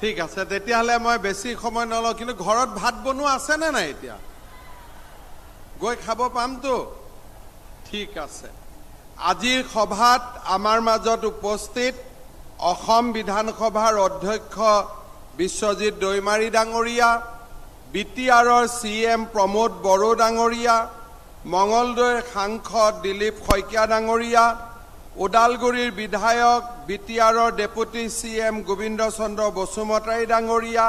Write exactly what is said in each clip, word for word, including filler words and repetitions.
ठीक আছে তেতিয়ালে মই বেছি সময় নলও কিন্তু ঘৰত ভাত বনোৱা আছে না নাই এতিয়া গৈ খাব পাম তো ঠিক আছে আজিৰ সভাত আমাৰ মাজত উপস্থিত অসম বিধানসভাৰ অধ্যক্ষ বিশ্বজিৎ দৈমাৰী ডাঙৰীয়া বিটিআৰৰ সিএম প্ৰমোদ বড়ো ডাঙৰীয়া মঙ্গলদৈৰ সাংসদ দিলীপ শইকীয়া ডাঙৰীয়া उदालगुरीर विधायक BTR deputy CM Govind Chandra Basumatary डांगरिया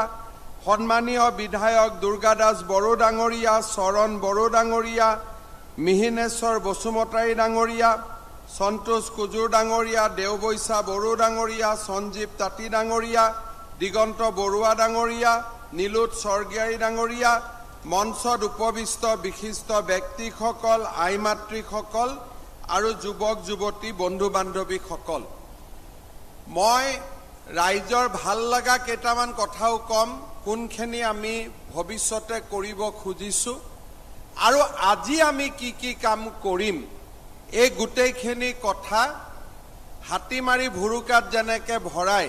सम्मानीय विधायक दुर्गा दास बड़ो डांगरिया शरण बड़ो डांगरिया मिहिनेश्वर बसुमतारी डांगरिया संतोष कुजूर डांगरिया देवबैसा बड़ो डांगरिया संजीव ताती डांगरिया दिगंत बरुवा डांगरिया नीलोत स्वर्गियारी डांगरिया मंचत उपविष्ट विशिष्ट व्यक्तिসকল आइ मातृসকল आरो जुबक जुबती बंधु बान्धवी सकल मैं राइजर भल लगा केटामान कथाओ कम कोनखिनि आमी भविष्यते करिब खुजिसु आरो आजि आमी की की काम करिम ए गुटेखिनि कथा हाटीमारी भुरुकात जेनेके भराय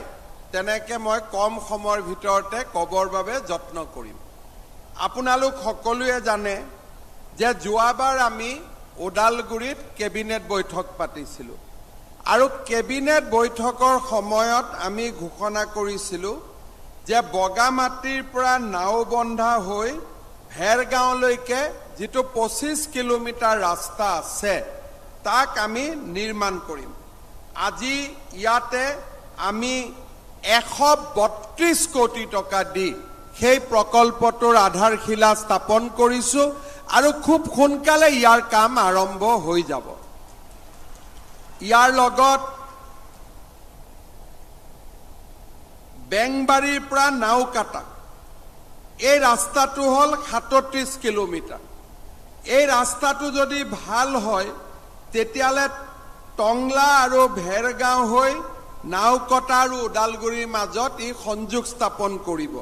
तेनेके मैं कम समयर भितरते कबर बारे जत्न करिम आपनालोक सकलोए जाने जे जुआबार आमी उदालगुरीत केबिनेट बैठक पातिसिलु आरो केबिनेट बैठकर समयत आमी घोषणा करिसिलु जे बगामाटीर परा नाव बंधा होई भेरगांवলৈকে जितो पचिश किलोमीटर रास्ता आछे ताक आमी निर्माण करिम आजि याते आमी एक सौ बत्तीस कोटी टका दि सेई प्रकल्पटोर आधारशिला स्थापन करिसु आरो खूब सोनकाले यार काम आरम्भ हो जाब यार लगत बेंगबारीर परा नावकाटा ए रास्ताटो हल सैंतीस किलोमीटर ए रास्ताटो जदि भाल होय तेतियाले टंगला आरो भेरगांव होय नावकाटा आरो उदालगुरिर माजत इ संयोग स्थापन करिब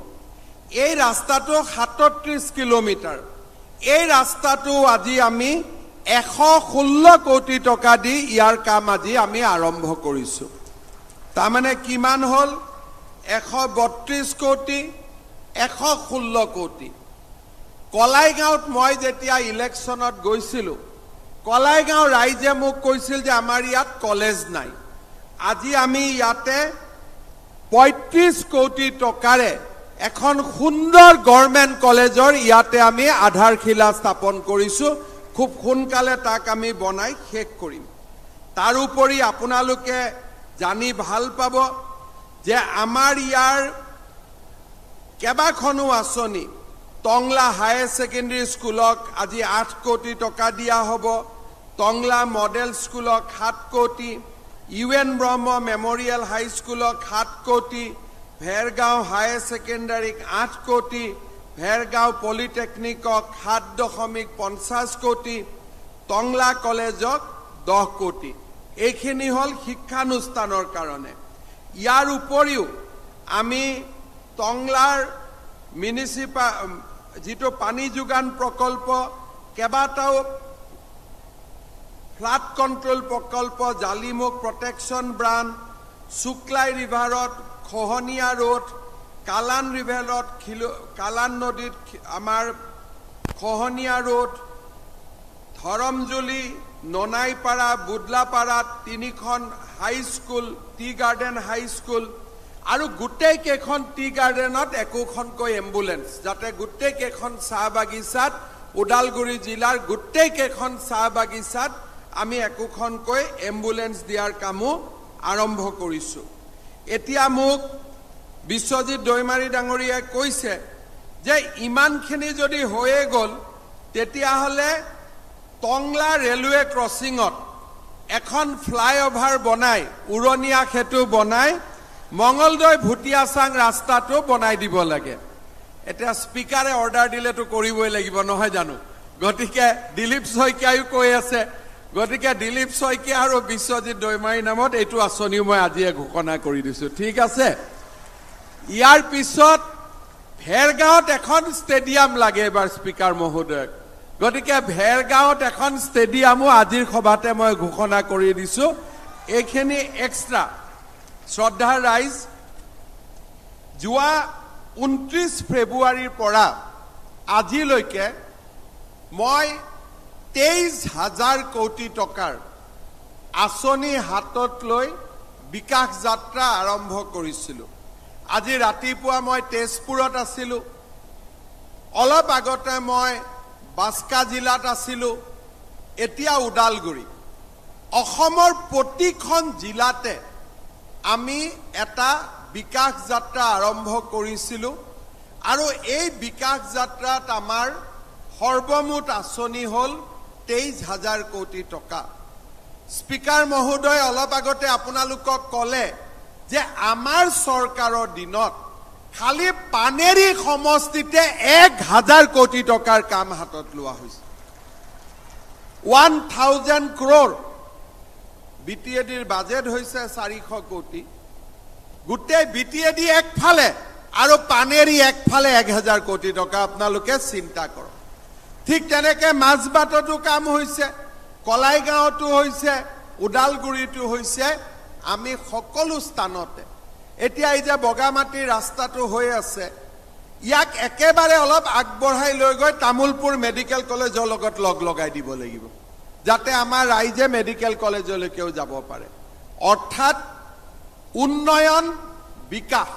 ए रास्ताटो सैंतीस किलोमीटर এই রাস্তাটো আজি আমি एक सौ सोलह কোটি টাকা দি ইয়ার কাম আজি আমি আরম্ভ কৰিছো তা মানে কিমান হল एक सौ बत्तीस কোটি एक सौ सोलह কোটি কলাইগাঁওত মই যেতিয়া ইলেকশনত গৈছিলো কলাইগাঁও ৰাইজে মোক কৈছিল যে আমাৰ ইয়াত কলেজ নাই আজি আমি ইয়াতে पैंतीस কোটি টাকাৰে एखन सुंदर गवर्नमेंट कलेजर इते आमी आधारशिला स्थापन करिसु खूब सोनकाले ताक आमी बनाई शेष करिम तारुपरि आपनालोके जानी भाल पाब जे आमार यार केबाखनो आसनि टंगला हायर सेकेंडरी स्कूलक आजि आठ कोटी टका दिया हब टंगला मडेल स्कूलक सात कोटी यूएन ब्रह्म मेमोरियल हाई स्कूलक सात कोटी भेरगांव हायर सेकेंडरी आठ कोटी भेरगांव पॉलिटेक्निक सात दशमिक पंचाश कोटी टंगला कलेज दस कोटी एखिनि हल शिक्षानुष्ठानर कारणे यार उपरिओ आमी टंगलार म्युनिसिपा जितो पानी जोगान प्रकल्प केबाटाओ फ्लाड कंट्रोल प्रकल्प जालिमुख प्रोटेक्शन ब्रांड शुक्लाई रिभारत खोहनिया रोड कालान रिभेलत खिलो कालान नदीत आमार खोहनिया रोड धरमजुली ननाईपाड़ा बुदलापाड़ा तीनिखन high school tea garden high school और गोटे केखन टी गार्डेनत एकोखनक एम्बुलेंस जाते गोटे केखन चाह बागिचात उदालगुरी जिलार गोटे केखन चाह बागिचात आमी एकोखनक एम्बुलेंस दियार कामो आरम्भ करिसु एतिया मुख विश्वजित दৈমাৰী डांगरिया कैसे जे इमानखिनि जदि होए गल तेतिया हले टंगला रेलवे क्रसिंगत एखन फ्लाईओभार बनाय उरणिया खेतु बनाय मंगलदय भुटियासांग रास्ताटो बनाय दिब लागे एतिया स्पीकारे अर्डार दिले तो करिबई लागिब নহয় জানো গতিকে দিলীপ শইকীয়াও কৈ আছে गतिके दिलीप शइकिया और विश्वजित दৈমাৰী नामत यू आँचनी मैं आज घोषणा कर दूसो ठीक है यार पिछत भेरगांवत एखन स्टेडियम लगे एबार स्पीकार महोदय गतिके भेरगांवत एखन स्टेडियमो आजिर सभाते मैं घोषणा कर दूसो ये एक्स्ट्रा श्रद्धार राइज जुआ उनत्रिश फेब्रुआरी पड़ा आजी लैके मैं तेईस हजार कोटी टकार आसनी हाथत लै विकास यात्रा आरम्भ करिसिलो। आजी रातिपुआ मैं तेजपुरत आसिलो, अलप आगते मैं बास्का जिलात आसिलो, एतिया उदालगुरी। अखोमर प्रतिखन जिलाते आमी एता विकास यात्रा आरम्भ करिसिलो आरो ए विकास यात्रात आमार सर्वमुठ आसनी हल तेईस हजार कोटी टका। स्पीकार महोदय अलप आगते आपनालोকক कले जे आमार सरकारों दिनत खाली पानेरी समस्तिते एक हजार कोटी टकार काम हाथत लोआ होइसे। एक हजार करोड़ बीटीएडिर बजेट होइसे चारिश कोटी। गुटे बीटीएडि एक फाले आरो पानेरी एक फाले एक हजार कोटी टका आपनालोके चिंता करक। ठीक तेनेके माछबाटतो काम होइसे, कलाइगाँवतो होइसे, उदालगुरितो होइसे, आमी सकलो स्थानते। एतिया एइ जे बगामाटी रास्तातो होइ आछे याक एकेबारे अलप आगबढ़ाई लई गई तामुलपुर मेडिकल कलेजर लगत लग लगाई दिब लागिब जाते आमार राइजे मेडिकल कलेजरलेकेओ जाब पारे। अर्थात उन्नयन विकास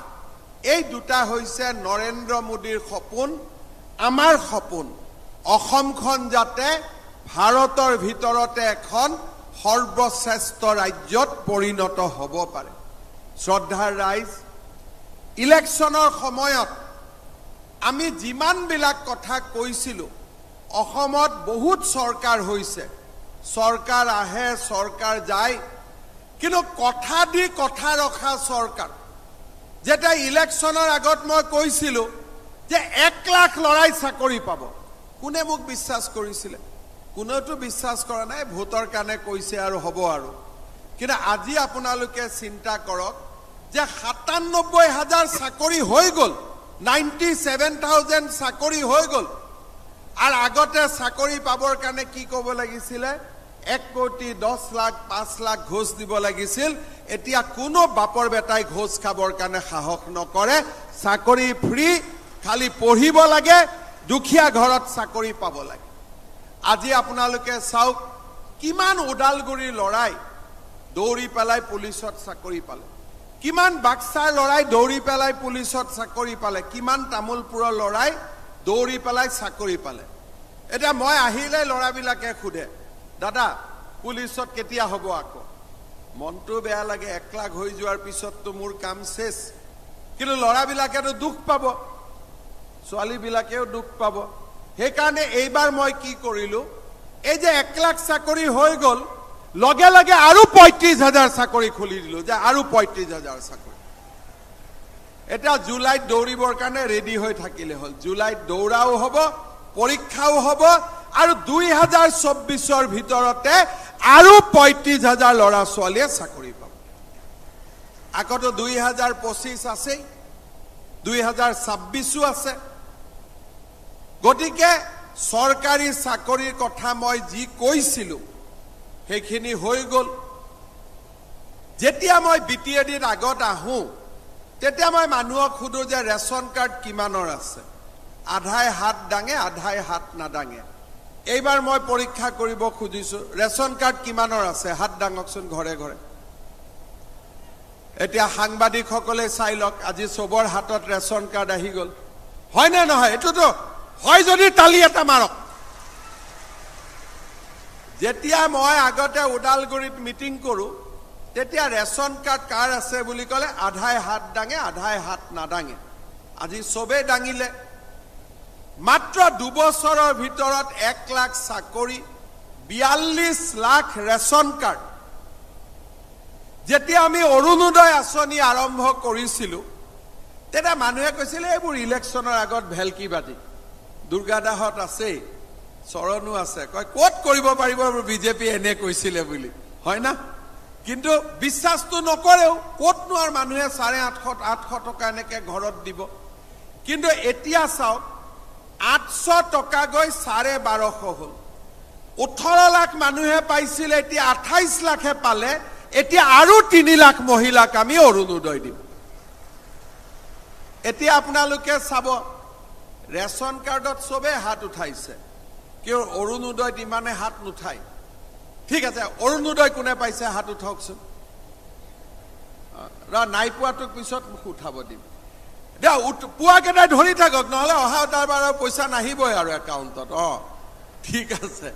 एइ दुटा होइसे नरेंद्र मोदीर सपन, आमार सपन अসমখন जाते भारतर भितरते एखन सर्वश्रेष्ठ राज्यत परिणत हब पारे। श्रद्धार राइज, इलेक्शनर समयत आमी जिमान बिलाक कथा कइसिलो अहमत बहुत सरकार होइसे, सरकार आए सरकार जाए, किन्तु कथा दी कथा रखा सरकार। जेटा इलेक्शनर आगत मैं कइसिलो जे एक लाख लड़ाई चाकरी पाब, कोने मोक विश्वास करिसिले? कोनेतो विश्वास करा नाइ, भोटर कारणे कइसे आरो हब आरो। किन्तु आजि आपनालोके चिंता करक जे सत्तानब्बे हजार चाकरी होइ गल, नाइन्टी सेवेन थाउजेंड चाकरी होइ गल। आर आगते चाकरी पाबर कारणे कि कब लागिसिले? एक कोटी दस लाख पाँच लाख घोष दिब लागिसिल। एतिया कोनो बापर बेटाई घोष खाबर कारणे साहस नकरे। चाकरी फ्री, खाली पढ़िब लागे, दुखिया घरत चाकरी पाब लागे। आजि आपनालोके चाওক किमान उदालगुरी लड़ाई दौड़ी पेलाय पुलिसत चाकरी पाले, किमान बाक्सार लड़ाई दौड़ी पेलाय पुलिसत चाकरी पाले, किमान तामुलपुर लड़ाई दौड़ी पेलाय चाकरी पाले। एटा मैं आहिले लड़ाबिलाके खुदे दादा पुलिसत केतिया हब आको, मनटो बेया लागे। एक लाख होइ जोৱাৰ पिছত तो मोर काम शेष, किन्तु लड़ाबिलाके तो दुख पाब, छोवालीबिलाकेओ दुख पाब। हेकाने एबार मैं कि करिलो, ए जे एक लाख चाकरी होइ गल, लगे लगे आरो पैंतीस हजार चाकरी खुली दिलो जे आरो पैंतीस हजार चाकरी। एटा जुलाइट दौड़िबर कारणे रेडी होइ थाकिले हल, जुलाइट दौड़ाओ हब, परीक्षाओ हब आरो दुई हजार चौबीसर भितरते आरो पैंतीस हजार लड़ा छोवालीए चाकरी पाब। आकतो दुई हजार पचिश आछे, दुई हजार छब्बीसो आछे। गतिके सरकारी चाकरिर कथा मैं जी कइसिलो हेखिनि होइ गल। जेतिया मैं बीटीएडिर आगत आहूँ तेतिया मैं मानुहक खुदो जे रेशन कार्ड किमानर आछे, आधाय हाथ दांगे आधाय हाथ नादांगे। एइबार मैं परीक्षा करिब खुजिसो रेशन कार्ड किमानर आछे, हाथ दांगकसुन घरे घरे। एतिया सांबादिकসকলে চাই লওক আজি सबोर हाथत रेशन कार्ड आहि गल, हय ना नहय? एतो तो हय जदि ताली एटा मारक। जेतिया मैं आगते उदालगुरित मीटिंग करूँ तेतिया रेशन कार्ड कार आसे बुली कले आधाय हाथ दांगे आधाय हाथ नादांगे। आजि सबे दांगिले। मात्र दुबछৰৰ ভিতৰত एक लाख চাকৰি, बयाल्लिस लाख रेशन कार्ड। जेतिया आमी अरुणोदय आसनि आरम्भ करिसिलो तेतिया मानुहे কৈছিল এইবোৰ ইলেকশ্যনৰ আগত ভেলকিবাজি। দুৰ্গাদাহত আছে, চৰণো আছে, কয় ক'ত কৰিব পাৰিব বিজেপি এনে কৈছিল বুলি, হয় না? কিন্তু বিশ্বাসটো নকৰেও, ক'ত নোৱাৰ মানুহে সাড়ে আঠশ আঠশ টকা এনেকে ঘৰত দিব। কিন্তু এতিয়া চাওক আঠশ টকা গৈ সাড়ে বাৰশ হল। ওঠৰ লাখ মানুহে পাইছিল, এতিয়া আঠাইশ লাখে পালে। এতিয়া আৰু তিনি লাখ মহিলাক আমি অৰুণোদয় দিম। एतिया आपनालोके साबो रेशन कार्डत सबे हाथ उठाइसे कियो अरुणोदयत इमाने हाथ नुठाय ठीक आछे अरुणोदय कोने पाइसे हाथ उठावकसुन र नाइ पुवाटुक पिছত मुख उठाब दिम दे पुवा केटा धरि थाकक नहले अहा तारबार पैसा नाहिबय आरो एकाउन्टत अ ठीक आछे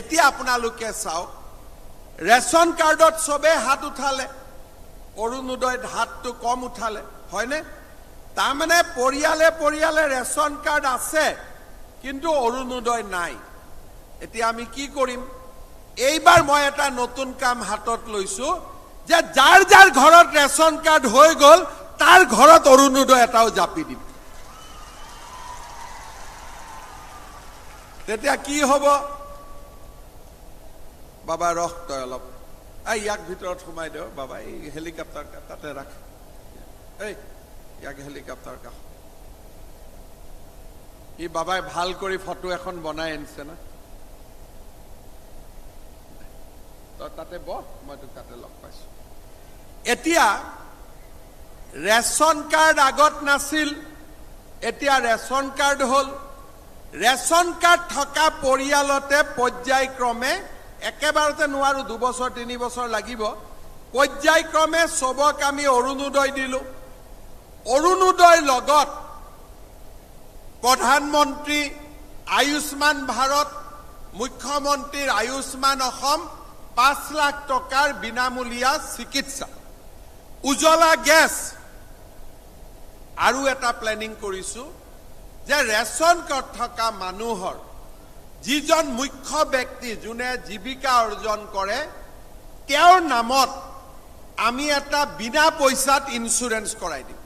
एतिया आपनालोके साओ रेशन कार्डत सबे हाथ उठाले अरुणोदयत हाथटु कम उठाले हयने तारमाने परियाले परियाले रेशन कार्ड आछे किन्तु अरुणोदय नाइ एतिया आमि कि करिम एइबार मैं एटा नतुन काम हातत लैसु जे जार जार घरत रेशन कार्ड होय गल तार घरत अरुणोदय एटाओ जापि दिम तेतिया कि हबो बाबा रख तय अलप ए याक भितरत सोमाय दे बाबा ए हेलिकप्टार ताते राख ए याक हेलिकप्टार का ये बाबाए भाल कोरी फटो एखन बनाय आनছে ना तो ताते ब म तो ताते लग पाइस एतिया रेशन कार्ड आगत नासिल एतिया रेशन कार्ड होल रेशन कार्ड थका परियालते पर्यायक्रमे एकेबारते नुवारु दुबसर तीन बसर लागिबो पर्यायक्रमे सबक आमी अरुणोदय दिलु अरुणोदय लगत प्रधानमंत्री आयुष्मान भारत मुख्यमंत्री आयुष्मान पाँच लाख टकार बिनामूलिया चिकित्सा उजला गैस आरु एटा प्लेनिंग करिसु जे रेशन कार्ड थका मानुहर जिजन मुख्य व्यक्ति जुने जीविका अर्जन करे तेर नामत आमी एटा बिना पैसात इन्स्योरेंस कराइ दिम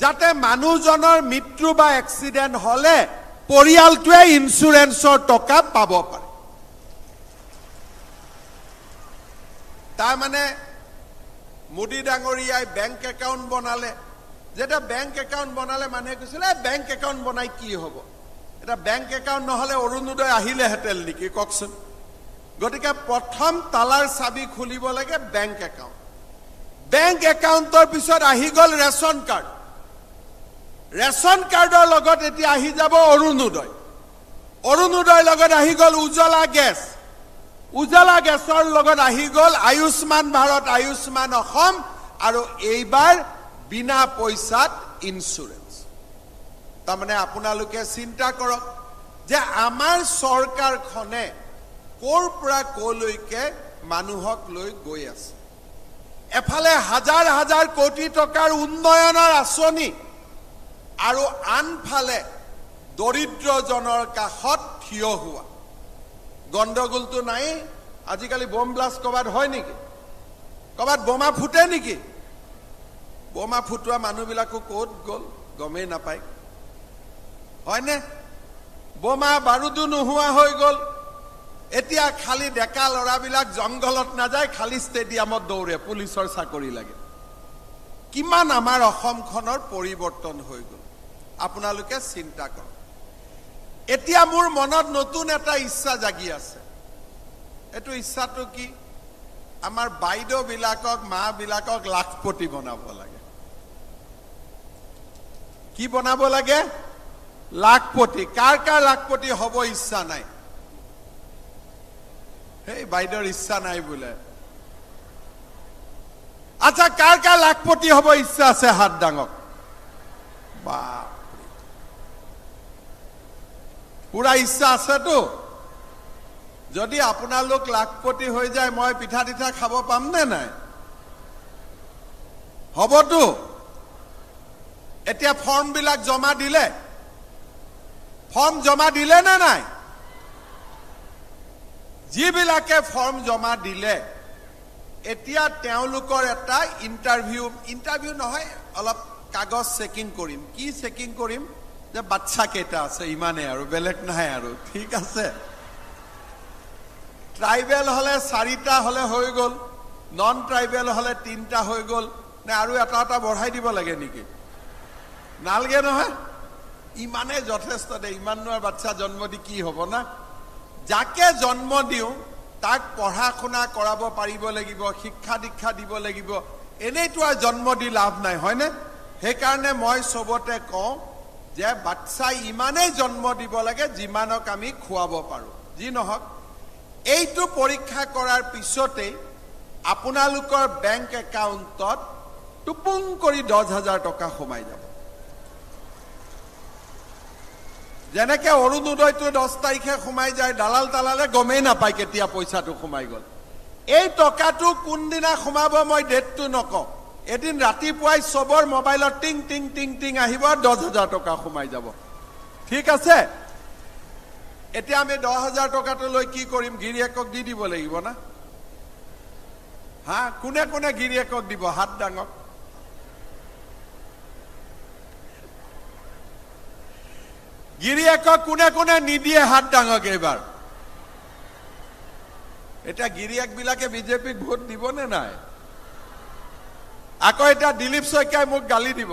जाते मानुजनर मृत्यु बा एक्सिडेंट हले परियालटुए इन्स्योरेंसर टका पाब पारे तार माने मोदी डांगरियाय बैंक एकाउंट बनाले जेटा बैंक एकाउंट बनाले माने कइछले बैंक एकाउंट बनाई की हबो एटा बैंक एकाउंट नहले अरुणोदय आहिले हेटेल निकि कक्सन गटिके प्रथम तालार चाबी खुलिब लागे बैंक एकाउंट बैंक एकाउंटर पिছত आहि गल रेशन कार्ड रेशन कार्डर लगत एतिया आहि जाब अरुणोदय अरुणोदय लगत आहि गल उजला गैस उजला गैसर लगत आहि गल आयुष्मान भारत आयुष्मान अहम आरो एबार बिना पैसात इन्स्योरेंस तारमाने आपनालोके चिंता करक जे आमार सरकारखने कोर पुरा कोलैके मानुहक लै गई आछे एफाले हजार हजार कोटी टकार उन्नयनर आसनी आरो आनफाले दरिद्र जनर काखत ठिय हुआ गंडगोल तो नाई आजिकाली बम ब्लास्ट कबार होय नेकी कबार बोमा फुटे नेकी बोमा फुटुआ मानुहबिलाको कोत गल गमे नापाय होय ने बोमा बारुदु नुहुआ होय गल एतिया खाली डेका लराबिलाक जंगलत ना जाय खाली स्टेडियामत दौरे पुलिसर चाकरी लागे किमान आमार अखमखनर परिवर्तन होय गल आपनालोके चिंता करक एतिया मोर मनत नतुन एटा इच्छा जागि आछे एतु इच्छाटो कि आमार बाइदेउ बिलाকক मा बिलाকক लाखपति बनाब लागे कि बनाब लागे लाखपति कार कार लाखपति हब इच्छा नाइ हे बाइदेउर इच्छा नाइ बोले अच्छा कार कार लाखपति हब इच्छा आछे हाथ डांगक बा पूरा इच्छा आसे तो जदि अपना लोग लाखपति हो जाए मैं पिठा तिठा खाब पामने ना हब तो एतिया फर्म बिलाक जमा दिले फर्म जमा दिले ना ना जी बिलाके फर्म जमा दिले एतिया तेवलुकर एटा इंटरव्यू इंटरव्यू नहय अलप कागज चेकिंग करिम कि चेकिंग करिम जे बच्चा केटा आछे इमाने आरो बेलेक नाइ आरो ठीक आछे ट्राइबल हले चारिटा हले होय गल नन ट्राइबल हले तीनटा होय गल ने आरो एटा एटा बढाई दिब लागे नेकी नालगे নহয় इमाने जथेष्ट दे इमानर बच्चा जन्म दि की हबो ना जाके जन्म दिउ ताक पढ़ा खुना कराब पारिब लागिब शिक्षा दीक्षा दिब लागिब एनेइतो जन्म दि लाभ नाइ हयने हेकाने मैं सबते कौ जे बाच्चा इमाने जन्म दिब लगे जिमानक आमी खुवाब पारो जी नहक एइटु परीक्षा करार पिछते आपोनालोकर बैंक एकाउंटत टुपुंग करि दस हजार टका सोमाय जाब जेनेके अरुणोदयतो दस तारिखे सोमाय जाय दालाल तालाले गमेई नापाय केतिया पइसाटो सोमाय गल एइ टकाटो कोनदिना सोमाब मैं डेटटो नकौ एदिन रातिपुवाई सबोर मोबाइल टिंग टिंग टिंग टिंग आहिब दस हजार टका सोमाय जाब ठीक आछे एतिया आमि दस हजार टकाटो लई कि करिम गिरियेকক दि दिब लागिब ना हाँ कोने कोने गिरियेকক दिब हाथ डांगक गिरियेকক कोने कोने निदिए हाथ डांगक एबार एटा गिरियेक बिलाके बीजेपीक भोट दिबने नाय आको एटा दिलीप शइकियाई मोक गाली दिब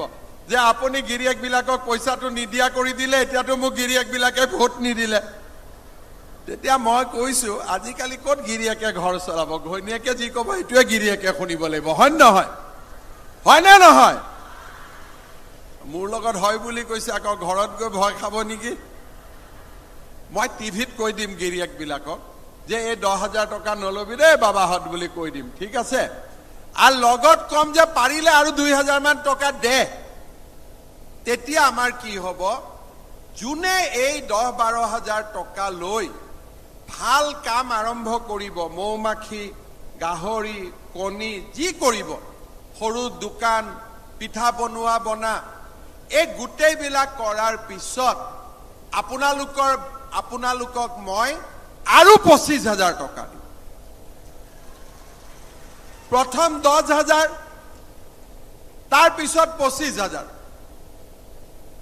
जे आपुनि गिरियेक बिलाকক पैसाटो निदिया करि दिले एतियातो मोक गिरियेक बिलाके भोट निदिले तेतिया मैं कैसो आजिकाली कत गिरियेके घर चलाब घैणीयेके जी कब एटुए गिरियेके शुनिब लागिब हय নহয় हय নে নহয় मोर लगत हय बुली কৈছে आको घरत गय भय खाब निकि मैं टिभित কৈ दिम गिरियेक बिलाকক जे ए दस हजार टका नलबि रे बाबाहत बुली কৈ दिम ठीक आछे आर लगत कम जे पारिले आरो दुई हजार मान टका दे तेतिया आमार कि हब जुने एइ दस बार हजार टका लई भाल काम आरम्भ करिब मौमाखी गाहरी कनी जी करिब हरु दुकान पिठा बनुआ बना ए गुटे बिला करार पिছত आपोनालोकर आपोनालोকক মই आरो पच्चीस हजार टका दिम प्रथम दस हजार तार पिছত पच्चीस हजार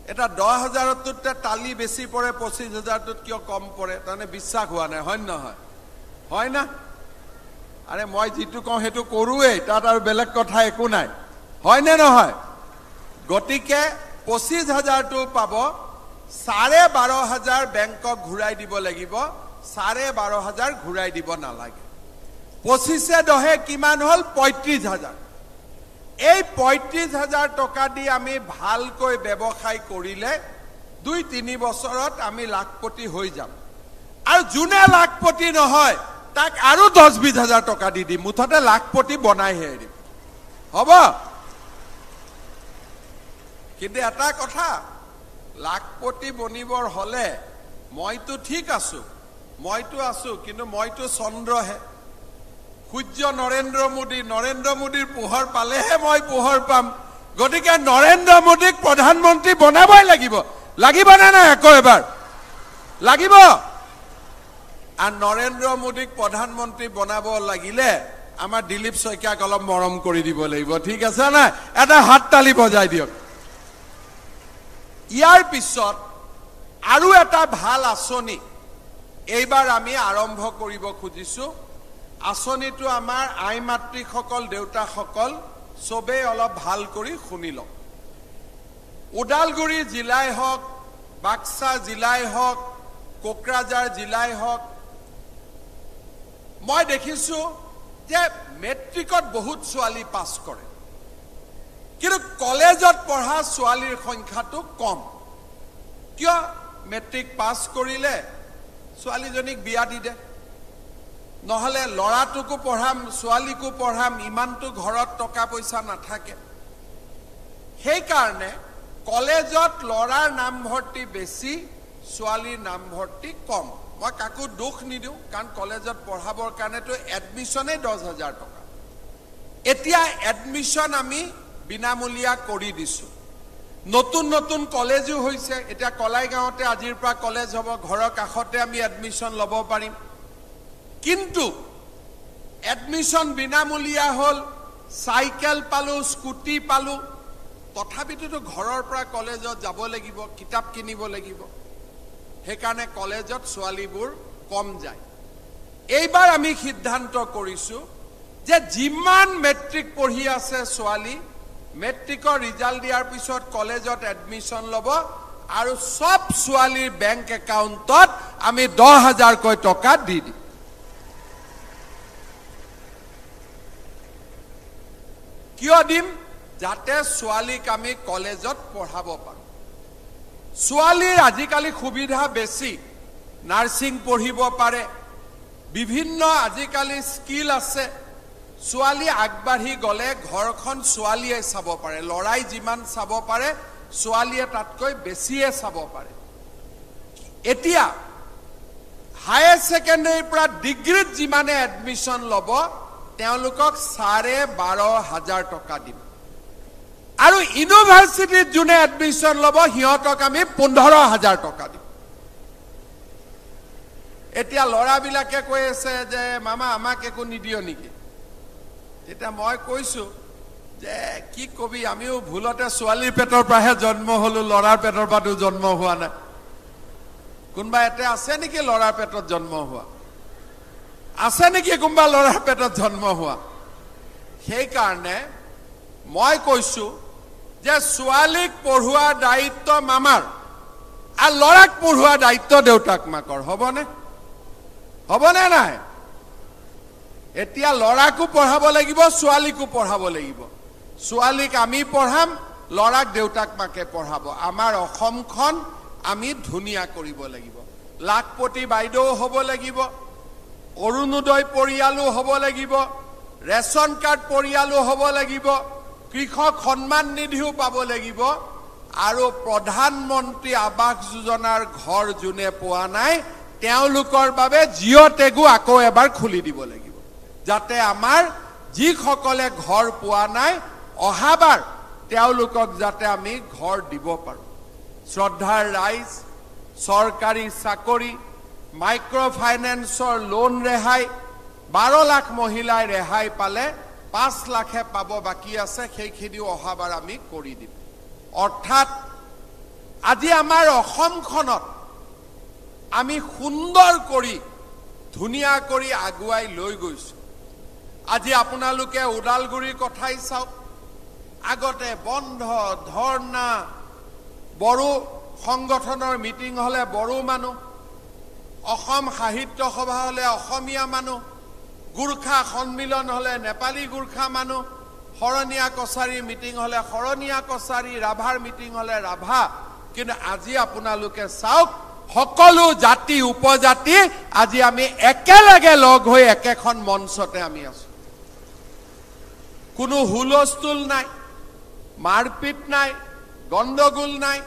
एटा दस हजार टाली बेसि पड़े पचिश हजार क्यों कम पड़े ताने विश्वास हुआ ना है नहय है ना अरे मैं जी कौ हेतु करुए तार बेलेग कथा एको नाय है ने नहय गतिके पचिश हजार तो पाब साढ़े बार हजार बैंकक घुराई दिब लागिब साढ़े बार हजार घुराई दिब नालागे पचिशे दहे किमान हल पैंतीस हजार এই পঁয়ত্ৰিশ হাজাৰ টকা দি আমি ভালকৈ ব্যৱসায় কৰিলে দুই তিনি বছৰত আমি লাখপতি হৈ যাম আৰু জুনে লাখপতি নহয় তাক আৰু দহ বিশ হাজাৰ টকা দি দি মুঠতে লাখপতি বনাই হে দিম হ'ব কিন্তু এটা কথা লাখপতি বনিবৰ হলে মইতো ঠিক আছো মইতো আছো কিন্তু মইতো চন্দ্ৰহে सूर्य नरेन्द्र मोदी नरेन्द्र मोदी पोहर पाले मैं पोहर पाम गति के नरेन्द्र मोदी प्रधानमंत्री बनब लगे लगे ना ना एक एबार लगे नरेन्द्र मोदी प्रधानमंत्री बनब लगिले आम दिलीप शइकियाक अलग मरम कर दिव लगे ठीक है ना एट हाथ ताली बजाय दियक यार पिছত आरो एटा ভাল आसनी एबार आमी आरम्भ करिब खुजिसु आसनीटो आमार आइ मातृসকল দেউতাসকল सबे अलप भाल करी शुनि लक उदालगुरी जिलाई हक बाक्सा जिलाई हक कोकराझार जिलाई हक मैं देखिसो जे मेट्रिकत बहुत छाली पास करे किन्तु कलेजत पढ़ा छालीर संख्याटो कम क्यों मेट्रिक पास करिले छालीजनीक बिया दि दे নহলে লৰাটোকো পঢ়াম ছোৱালীকো পঢ়াম ইমানটো ঘৰত টকা পইচা নাথাকে সেই কাৰণে কলেজত লৰাৰ নাম ভৰ্তি বেছি ছোৱালীৰ নাম ভৰ্তি কম মই কাকো দুখ নিদিও কাৰণ কলেজত পঢ়াবৰ কাৰণে তো এডমিশনে দহ হাজাৰ টকা এতিয়া এডমিশন আমি বিনামূলীয়া কৰি দিছো নতুন নতুন কলেজও হৈছে এতিয়া কলাইগাঁওতে আজিৰ পৰা কলেজ হ'ব ঘৰৰ কাষতে আমি এডমিশন ল'ব পাৰিম किन्तु एडमिशन बिनामूलिया हल साइकेल पालू स्कूटी पालू तथापितो तो घरर परा कलेजत जाब लागिब किताब किनिब लागिब हेकाने कलेजत छालीबूर कम जाए एइबार आमी सिद्धांत करिसु जे जिमान मेट्रिक पढ़ी आछे छाली मेट्रिकर रिजाल्ट दियार पिছত कलेजत एडमिशन लब आरो सब छालीर बैंक एकाउंटत आमी দহ হাজাৰ কৈ टका दि दिम क्यों दिम जाते स्वालिक आमी कॉलेजत पढ़ाबो पारो। स्वालिर आजिकाली सुविधा बेसी, नार्सिंग पढ़िबो पारे, विभिन्न आजिकाली स्किल आछे। स्वाली आगबाढ़ी गले घरखन स्वालिये चाबो पारे, लड़ाई जिमान चाबो पारे स्वालिये तातकै बेसिये चाबो पारे। एतिया हायर सेकेंडरी पुरा डिग्रीत जिमाने एडमिशन लबो तेओलोকক साढ़े बारो हजार टका दिम आरो यूनिवर्सिटी जुने एडमिशन लब हिहतक आमी पंद्रह हजार टका दिम। एतिया लड़ाबिलाके कै आछे जे मामा आमाक एकु निदियो नेकि? एटा मैं कैसो जे कि कबि आमिओ भूलते स्वालीर पेटर पराहे जन्म हलो, लड़ार पेटर परातो जन्म हुआ ना। कोनबा एते आछे नेकि लड़ार पेटत जन्म हुआ? आछे नेकि कोनबा लड़ार पेटत जन्म हुआ? सेइ कारणे मैं कैसो जे स्वालीक पढ़ुआ दायित्व मामार आर लड़ाक पढ़ुआ दायित्व देउताक माकर। हबने हबने नाइ? एतिया लड़ाको पढ़ाब लगिब, स्वालीको पढ़ाब लगिब। स्वालीक आमी पढ़ाम, लड़ाक देउताक माके पढ़ाब। आमार अखमखन आमी धुनिया करिब लगिब। लाखपति बाइदेउ हब लगिब, अरुणोदय परियालो हब लगिब, रेशन कार्ड परियालो हब लगिब, कृषक सन्मान निधिओ पाब लगिब आरो प्रधानमंत्री आवास योजनार घर जुने पोआ नाइ तेओलोकर बारे जिओ टेगु आको एबार खुलि दिब लगिब जाते आमार जिसकले घर पोआ नाइ अहाबार तेओलोকক जाते आमी घर दिब पारो। श्रद्धार राइज, सरकारी चाकरी, माइक्रो फाइनेंसर लोन रेहाई, बारो लाख महिला रेहाई पाले पाँच लाखे पाब बाकी आछे, सेइखिनिओ अहाबार आमी करि दिम। अर्थात आजि आमार अखमखनत आमी सुंदर करि धुनिया करि आगुवाई लई গৈছো। আজি আপোনালোকে উদালগুৰি কথাই চাওক, আগতে বন্ধ ধৰ্ণা, বড়ো সংগঠনৰ মিটিং হলে বড়ো মানুহ, অসম সাহিত্য সভা হলে অসমীয়া মানুহ, গুৰ্খা সন্মিলন হলে নেপালী গুৰ্খা মানুহ, হৰণীয়া কছাৰী মিটিং হলে হৰণীয়া কছাৰী, ৰাভাৰ মিটিং হলে ৰাভা। কিন্তু আজি আপোনালোকে চাওক সকলো জাতি উপজাতি আজি আমি একেলগে লগ হৈ একেখন মঞ্চতে আমি আছো। কোনো হুলস্থুল নাই, মারপিট নাই, গণ্ডগোল নাই।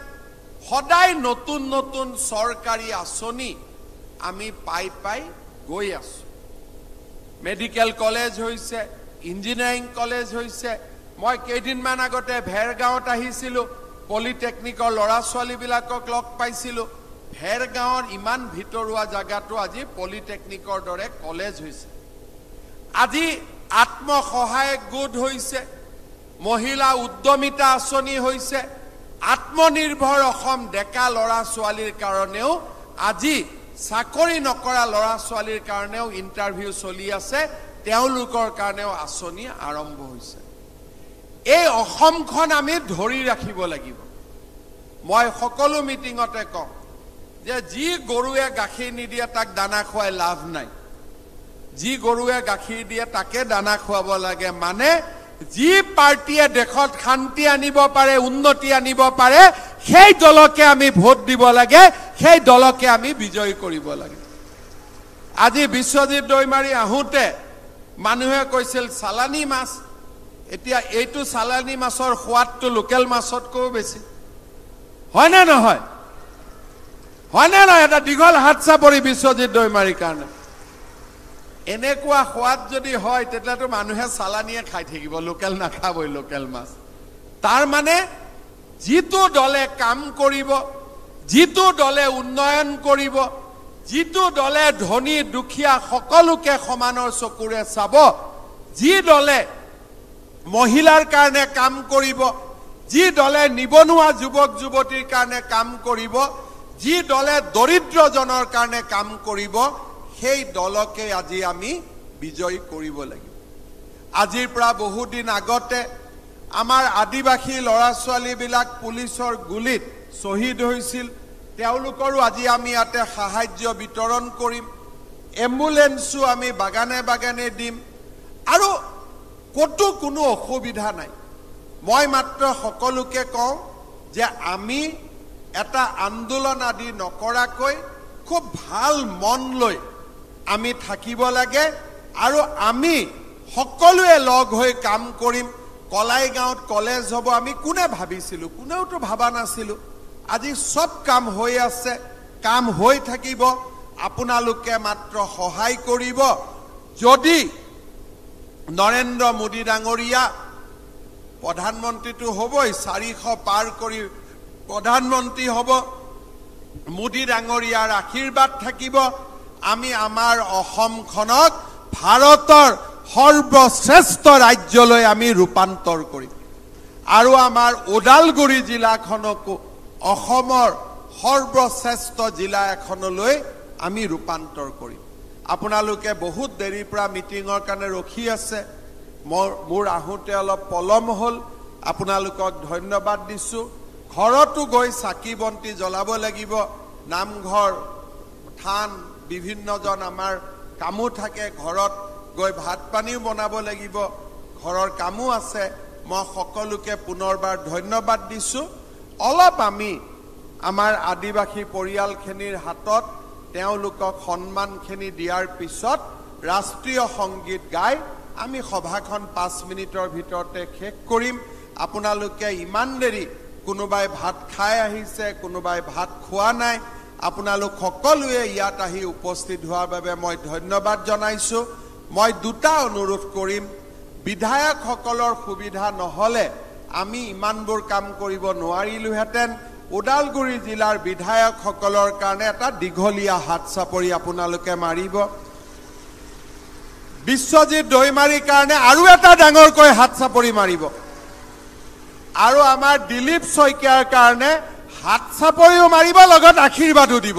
সদায় নতুন নতুন সরকারি আঁচনি আমি পাই পাই গৈ আছো। মেডিকেল কলেজ হয়েছে, ইঞ্জিনিয়ারিং কলেজ হয়েছে। মই কেইদিনমান আগতে ভেৰগাঁৱত আহিছিলো, পলিটেকনিকৰ লৰা ছোৱালীবিলাকক লগ পাইছিলো। भेरगाँवर इमान भितरुआ जगह आज पलिटेक्निकर दरे कलेज आजी आत्मसहायक गोट होइसे, महिला उद्यमिता आसनी होइसे, आत्मनिर्भर असम डेका लड़ा छालीर कारणेओ आजी चाकरी नकरा लड़ा छालीर कारणेओ इंटरव्यू चलि आछे, तेओलोकर कारणेओ आसनी आरम्भ होइसे। एइ असमखन आमी धरि राखिब लागिब। मैं सकलो मिटिंगते कम जे जी गरुए गाखीर निदिए ताक दाना खुवाई लाभ नाइ, जी गरुए गाखीर दिए ताके दाना खुवाब लागे। माने जी पार्टीए देशत शांति आनिब पारे, उन्नति आनिब पारे, सेइ दलके आमी भोट दिब लागे, सेइ दलके आमी विजयी करिब लागे। आजि बिश्वजित दৈমাৰী आहुते मानुहे কৈছিল सालानी माछ, एतिया एइटु सालानी माछर स्वादटु लोकेल माछतकैও बेছি, হয় নে নহয়? होने दीघल हादसा पड़ी बिश्वजित दৈমাৰী कारण एनेकुआ स्वाद जदि हय तेतिया तो मानुहे सालानिये खाई थाकिब, लोकेल नाखाबई लोकेल माछ। तार माने जितु दले काम करिब, जितु दले उन्नयन करिब, जितु दले धनी दुखिया सकलोके समानर चकुरे चाब, जी दले महिलार कारणे काम करिब, जी दले निबनुआ युवक युवतीर कारणे काम करिब, जी दले दरिद्र जनर कारणे काम करिब, सेइ दलके आजि आमी विजयी करिब लागिब। आजिर परा बहु दिन आगते आमार आदिवासी लड़ा छाली बिलाक पुलिसर गुलित शहीद होइसिल, तेओलोकरो आजि आमी याते साहाय्य वितरण करिम, एम्बुलेन्सो आमी बागाने बागाने दिम आरो कतो कोनो असुविधा नाइ। मैं मात्र सकलोके कौ जे आमी एटा आंदोलन आदि नकराकै खूब भाल मन लई आमी थाकिब लागे आरो आमी सकलोए लग होय काम करिम। कलाई गाँव कलेज हब आमी कोने भाबिसिलु कोनेओ तो भाबा नासिलु। आजि सब काम होय आछे काम होय थाकिब। आपोनालोके मात्र सहाय करिब जदि नरेंद्र मोदी डांगरिया प्रधानमंत्री तो हब चारिश पार करी प्रधानमंत्री हब मोदी डांगरियार आशीर्वाद थाकिब। आमी आमार अहोमखनक भारतर सर्वश्रेष्ठ राज्यलय आमी रूपान्तर करिम आरो आमार उदालगुरी जिलाखनको अहोमर सर्वश्रेष्ठ जिला एखनलै आमी रूपान्तर करिम। आपोनालोके बहुत देरिर परा मिटिंगर कारणे रखी आछे। मोर मोर आहुते अलप पलम हल। आपोनालोকক धन्यवाद दिसु। घरतो गई साकी बंती जलाब लागिब। नामघर थान विभिन्न जन आमार कामो थाके घरत गई भात पानीओ बनाब लागिब। घरर कामो आछे। मैं सकलोके पुनर्बार धन्यवाद दिसु। अलप आमी आमार आदिवासी परियालखिनिर हातत তেওलोকক सम्मानखिनि दियार पिছত राष्ट्रीय संगीत गाय आमी सभाखन पाँच मिनिटर भितरते शेष करिम। आपोनालोके इमान देरी कोनोबाय भात खाय आहिसे कोनोबाय भात खुआ नाय। आपोनालोक सकलोए इयात आहि उपस्थित होवार बारे मैं धन्यवाद जनाइछु। मैं दुटा अनुरोध करिम। विधायक सकलर सुविधा नहले आमी इमानबोर काम करिब नोवारिलुहेतेन। उदालगुरी जिलार विधायक सकलर कारणे एटा दीघलिया हात सापरि आपोनालोके मारिब। विश्वजीत दईमारी कारणे आरो एटा डांगरकै हात सापरि मारिब। आरो आमार दिलीप शइकियार कारणे हाथ चापरिओ मारिब, आशीर्वादो दिब।